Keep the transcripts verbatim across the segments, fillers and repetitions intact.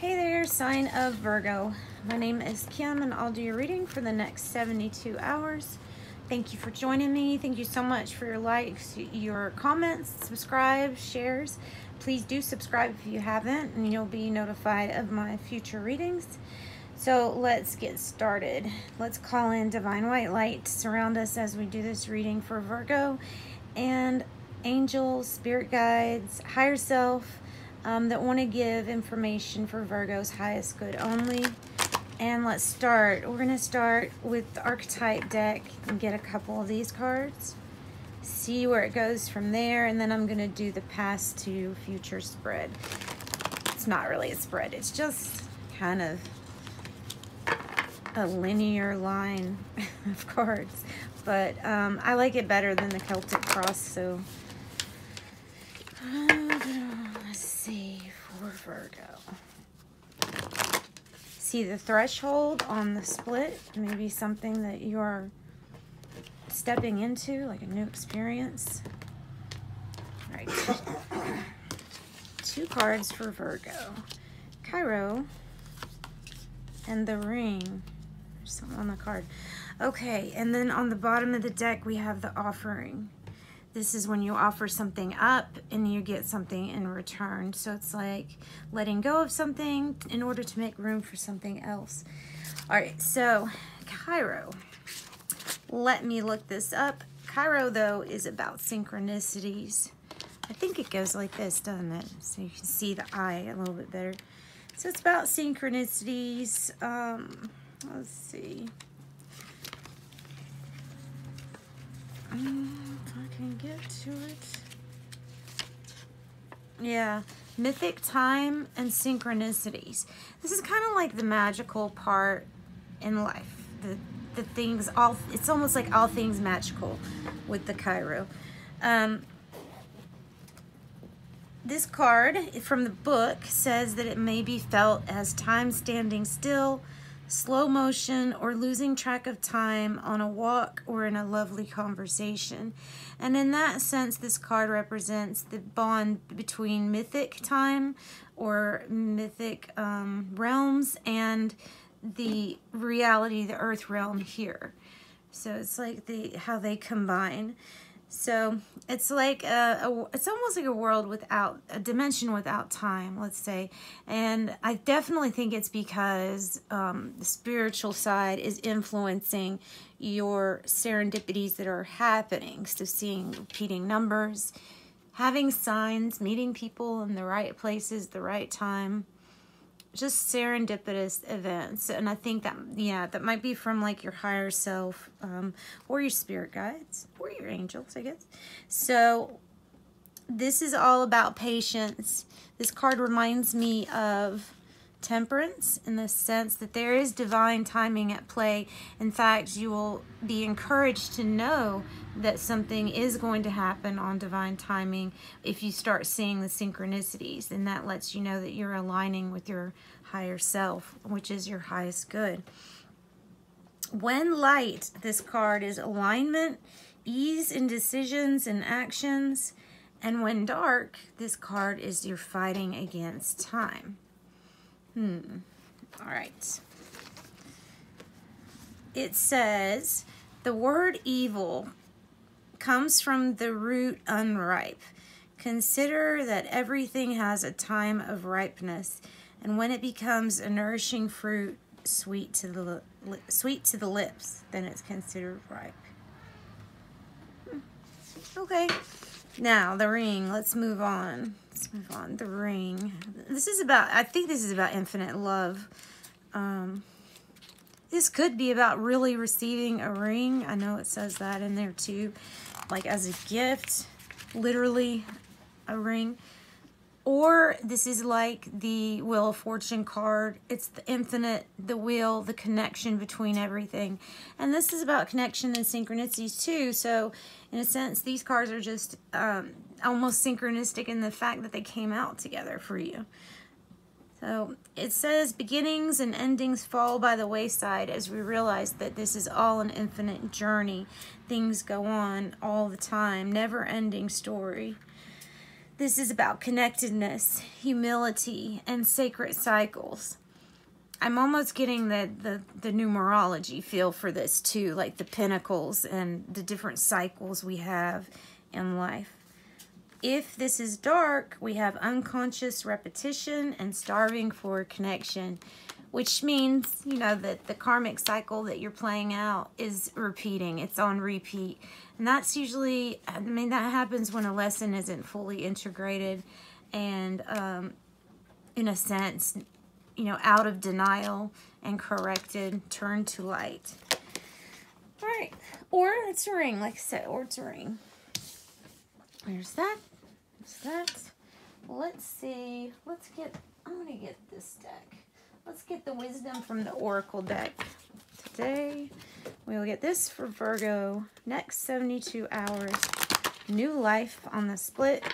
Hey there, sign of Virgo. My name is Kim and I'll do your reading for the next seventy-two hours. Thank you for joining me. Thank you so much for your likes, your comments, subscribe, shares. Please do subscribe if you haven't and you'll be notified of my future readings. So let's get started. Let's call in divine white light to surround us as we do this reading for Virgo, and angels, spirit guides, higher self, Um, that want to give information for Virgo's highest good only. And let's start. We're going to start with the archetype deck and get a couple of these cards, see where it goes from there, and then I'm going to do the past to future spread. It's not really a spread, it's just kind of a linear line of cards, but um, I like it better than the Celtic cross, so Virgo. See the threshold on the split, maybe something that you're stepping into, like a new experience. All right, two cards for Virgo. Cairo and the ring. There's something on the card. Okay, and then on the bottom of the deck we have the offering. This is when you offer something up and you get something in return. So it's like letting go of something in order to make room for something else. All right, so Cairo. Let me look this up. Cairo, though, is about synchronicities. I think it goes like this, doesn't it? So you can see the eye a little bit better. So it's about synchronicities. Um, let's see. Um, I can get to it. Yeah, mythic time and synchronicities. This is kind of like the magical part in life. The the things all. It's almost like all things magical with the Cairo. Um, this card from the book says that it may be felt as time standing still, slow motion, or losing track of time on a walk or in a lovely conversation. And in that sense, this card represents the bond between mythic time or mythic um, realms and the reality, the earth realm here. So it's like the how they combine. So it's like a, a, it's almost like a world without, a dimension without time, let's say. And I definitely think it's because um, the spiritual side is influencing your serendipities that are happening. So seeing repeating numbers, having signs, meeting people in the right places, the right time, just serendipitous events. And I think that, yeah, that might be from like your higher self, um, or your spirit guides or your angels, I guess. So this is all about patience. This card reminds me of temperance in the sense that there is divine timing at play. In fact, you will be encouraged to know that something is going to happen on divine timing if you start seeing the synchronicities, and that lets you know that you're aligning with your higher self, which is your highest good. When light, this card is alignment, ease in decisions and actions, and when dark, this card is you're fighting against time. Hmm. All right. It says the word evil comes from the root unripe. Consider that everything has a time of ripeness, and when it becomes a nourishing fruit, sweet to the li sweet to the lips, then it's considered ripe. Hmm. Okay. Now the ring. Let's move on. Let's move on. The ring. This is about, I think this is about infinite love. Um, this could be about really receiving a ring. I know it says that in there too. Like as a gift, literally a ring. Or this is like the Wheel of Fortune card. It's the infinite, the wheel, the connection between everything. And this is about connection and synchronicities too. So in a sense, these cards are just um, almost synchronistic in the fact that they came out together for you. So it says beginnings and endings fall by the wayside as we realize that this is all an infinite journey. Things go on all the time, never ending story. This is about connectedness, humility, and sacred cycles. I'm almost getting the, the, the numerology feel for this too, like the pentacles and the different cycles we have in life. If this is dark, we have unconscious repetition and starving for connection, which means, you know, that the karmic cycle that you're playing out is repeating. It's on repeat. And that's usually, I mean, that happens when a lesson isn't fully integrated and, um, in a sense, you know, out of denial and corrected, turned to light. All right. Or it's a ring, like I said, or it's a ring. There's that. That. Let's see. Let's get, I'm going to get this deck. Let's get the wisdom from the Oracle deck today. We'll get this for Virgo. Next seventy-two hours. New life on the split.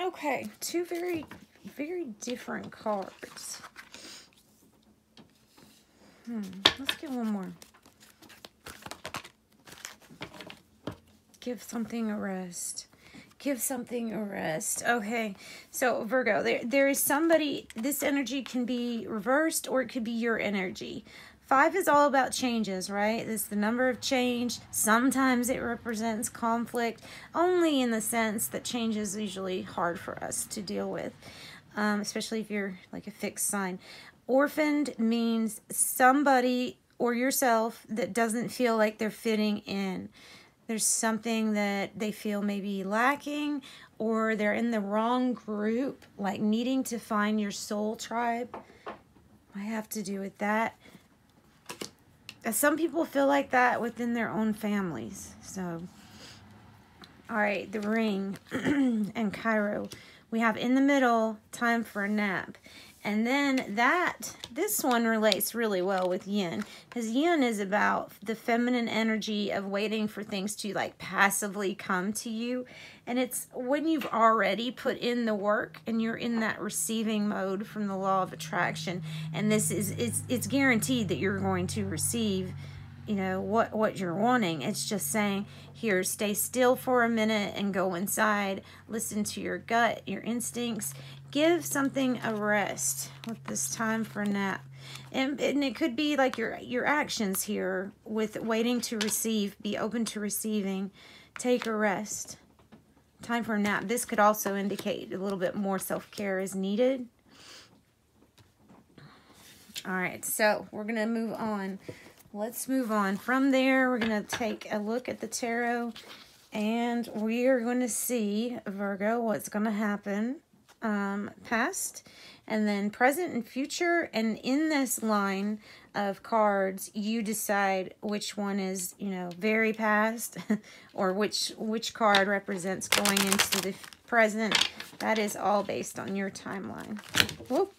Okay, two very, very different cards. Hmm, let's get one more. Give something a rest. Give something a rest. Okay, so Virgo, there, there is somebody, this energy can be reversed or it could be your energy. Five is all about changes, right? It's the number of change. Sometimes it represents conflict, only in the sense that change is usually hard for us to deal with, um, especially if you're like a fixed sign. Orphaned means somebody or yourself that doesn't feel like they're fitting in. There's something that they feel maybe lacking, or they're in the wrong group, like needing to find your soul tribe. I have to do with that. Some people feel like that within their own families. So, all right, the ring and Cairo. We have in the middle, time for a nap. And then that, this one relates really well with yin, because yin is about the feminine energy of waiting for things to like passively come to you. And it's when you've already put in the work and you're in that receiving mode from the law of attraction. And this is, it's, it's guaranteed that you're going to receive, you know, what, what you're wanting. It's just saying, here, stay still for a minute and go inside, listen to your gut, your instincts. Give something a rest with this time for a nap. And, and it could be like your, your actions here with waiting to receive, be open to receiving, take a rest, time for a nap. This could also indicate a little bit more self-care is needed. All right, so we're gonna move on. Let's move on. From there, we're gonna take a look at the tarot and we are gonna see, Virgo, what's gonna happen. Um, past and then present and future, and in this line of cards you decide which one is, you know, very past or which which card represents going into the present. That is all based on your timeline. Whoop.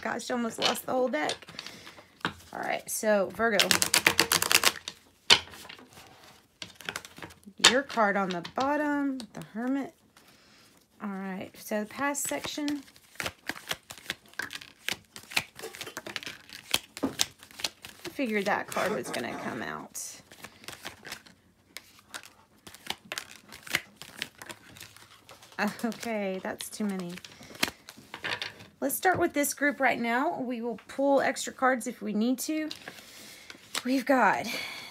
Gosh, almost lost the whole deck. All right, so Virgo, your card on the bottom, the Hermit. All right, so the past section. I figured that card was gonna come out. Okay, that's too many. Let's start with this group right now. We will pull extra cards if we need to. We've got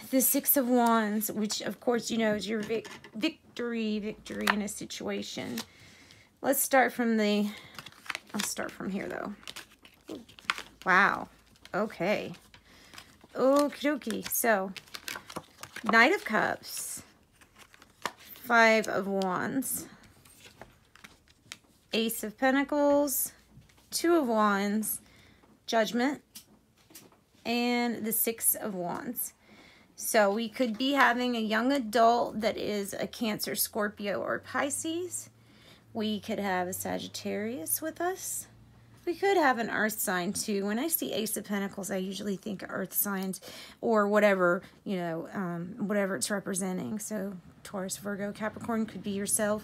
the Six of Wands, which of course, you know, is your vic victory, victory in a situation. Let's start from the, I'll start from here though. Wow, okay. Okie dokie, so Knight of Cups, Five of Wands, Ace of Pentacles, Two of Wands, Judgment, and the Six of Wands. So we could be having a young adult that is a Cancer, Scorpio, or Pisces. We could have a Sagittarius with us. We could have an earth sign too. When I see Ace of Pentacles, I usually think earth signs or whatever, you know, um, whatever it's representing. So Taurus, Virgo, Capricorn could be yourself.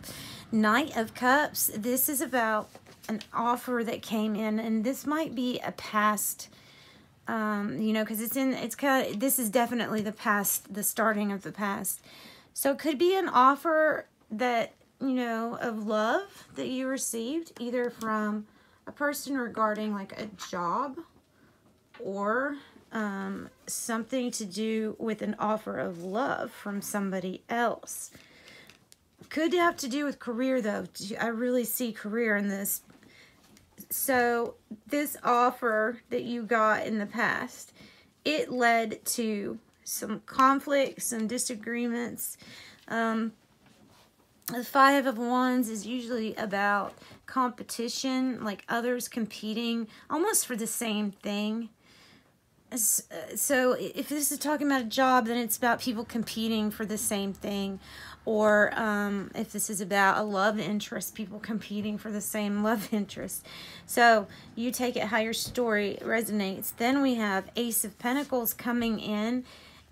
Knight of Cups. This is about an offer that came in, and this might be a past, um, you know, because it's in, it's kind of, this is definitely the past, the starting of the past. So it could be an offer that, you know, of love that you received either from a person regarding like a job or um, something to do with an offer of love from somebody else. Could have to do with career though. I really see career in this. So this offer that you got in the past, it led to some conflicts, some disagreements. Um, The Five of Wands is usually about competition, like others competing almost for the same thing. So if this is talking about a job, then it's about people competing for the same thing. Or um, if this is about a love interest, people competing for the same love interest. So you take it how your story resonates. Then we have Ace of Pentacles coming in.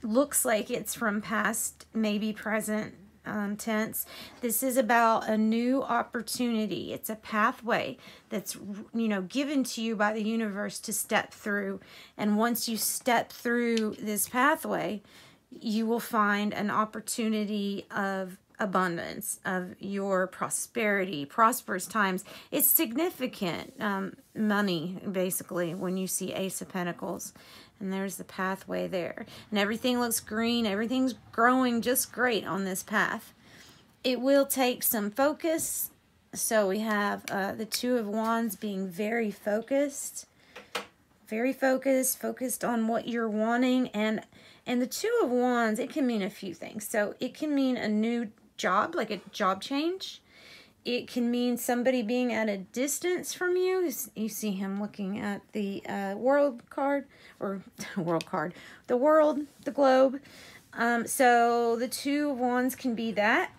Looks like it's from past, maybe present. Um, tense. This is about a new opportunity. It's a pathway that's, you know, given to you by the universe to step through. And once you step through this pathway, you will find an opportunity of abundance, of your prosperity, prosperous times. It's significant um, money, basically, when you see Ace of Pentacles. And there's the pathway there. And everything looks green. Everything's growing just great on this path. It will take some focus. So we have uh, the Two of Wands being very focused. Very focused. Focused on what you're wanting. And, and the Two of Wands, it can mean a few things. So it can mean a new job, like a job change. It can mean somebody being at a distance from you. You see him looking at the uh, world card, or world card, the world, the globe. Um, so the Two of Wands can be that.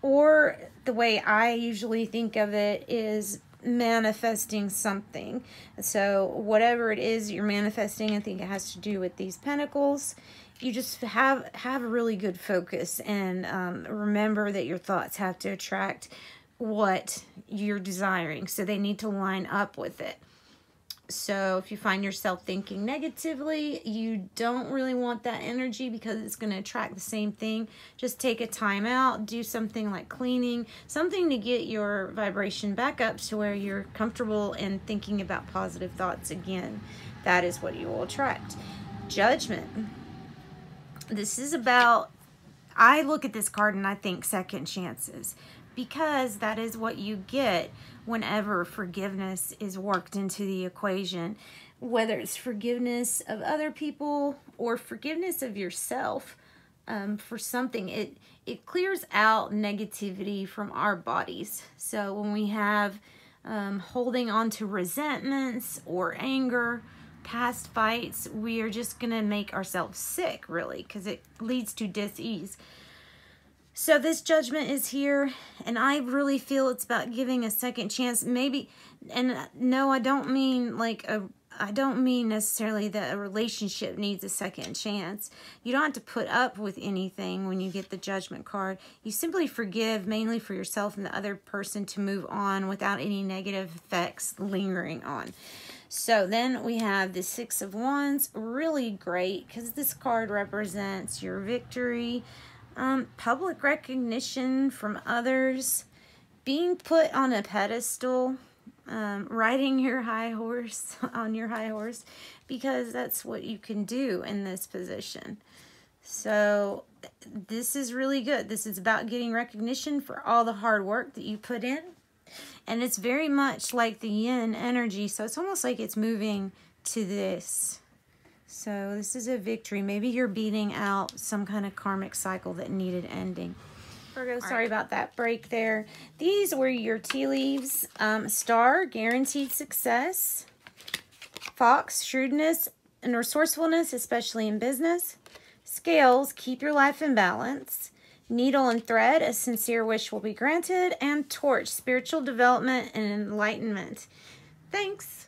Or the way I usually think of it is manifesting something. So whatever it is you're manifesting, I think it has to do with these pentacles. You just have have a really good focus, and um, remember that your thoughts have to attract what you're desiring. So they need to line up with it. So if you find yourself thinking negatively, you don't really want that energy because it's going to attract the same thing. Just take a time out, do something like cleaning, something to get your vibration back up to where you're comfortable and thinking about positive thoughts again. That is what you will attract. Judgment. This is about, I look at this card and I think second chances, because that is what you get whenever forgiveness is worked into the equation. Whether it's forgiveness of other people or forgiveness of yourself um, for something, it, it clears out negativity from our bodies. So when we have um, holding on to resentments or anger, past fights, we are just gonna make ourselves sick, really, because it leads to dis-ease. So this judgment is here, and I really feel it's about giving a second chance. Maybe, and no, I don't mean like a, I don't mean necessarily that a relationship needs a second chance. You don't have to put up with anything when you get the judgment card. You simply forgive, mainly for yourself and the other person, to move on without any negative effects lingering on. So then we have the Six of Wands. Really great, because this card represents your victory, um, public recognition from others, being put on a pedestal, um, riding your high horse on your high horse, because that's what you can do in this position. So this is really good. This is about getting recognition for all the hard work that you put in. And it's very much like the yin energy, so it's almost like it's moving to this. So this is a victory. Maybe you're beating out some kind of karmic cycle that needed ending. Virgo, sorry about that break there. These were your tea leaves. Um, star, guaranteed success. Fox, shrewdness and resourcefulness, especially in business. Scales, keep your life in balance. Needle and thread, a sincere wish will be granted. And torch, spiritual development and enlightenment. Thanks.